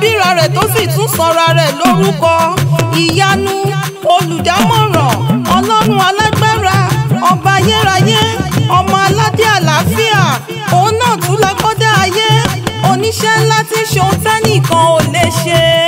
bíra rẹ̀ tó sì tún sọra rẹ̀ lórúkọ ìyanu olùdámọ̀ràn ọlọ́run alágbára ọba ayérayé ọmọ aládé àlàáfíà òun náà tún lákọ́dá ayé oníṣẹ́ ńlá tí ń ṣe ohun tẹ́nìkan ò lè ṣe.